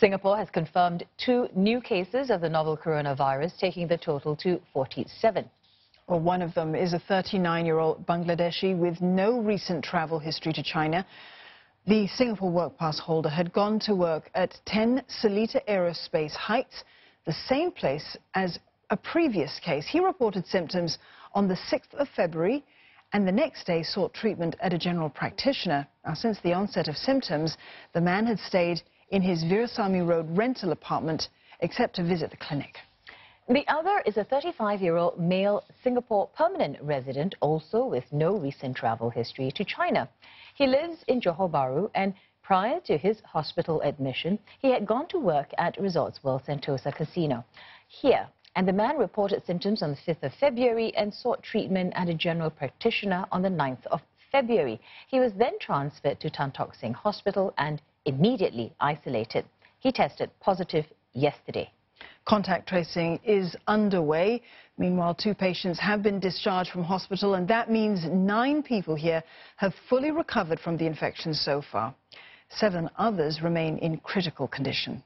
Singapore has confirmed 2 new cases of the novel coronavirus, taking the total to 47. Well, one of them is a 39-year-old Bangladeshi with no recent travel history to China. The Singapore work pass holder had gone to work at 10 Seletar Aerospace Heights, the same place as a previous case. He reported symptoms on the 6th of February and the next day sought treatment at a general practitioner. Now, since the onset of symptoms, the man had stayed in his Virasami Road rental apartment, except to visit the clinic. The other is a 35-year-old male Singapore permanent resident, also with no recent travel history to China. He lives in Johor Bahru, and prior to his hospital admission, he had gone to work at Resorts World Sentosa Casino here. And the man reported symptoms on the 5th of February and sought treatment at a general practitioner on the 9th of February. He was then transferred to Tan Tock Seng Hospital and immediately isolated. He tested positive yesterday. Contact tracing is underway. Meanwhile, 2 patients have been discharged from hospital, and that means 9 people here have fully recovered from the infection so far. 7 others remain in critical condition.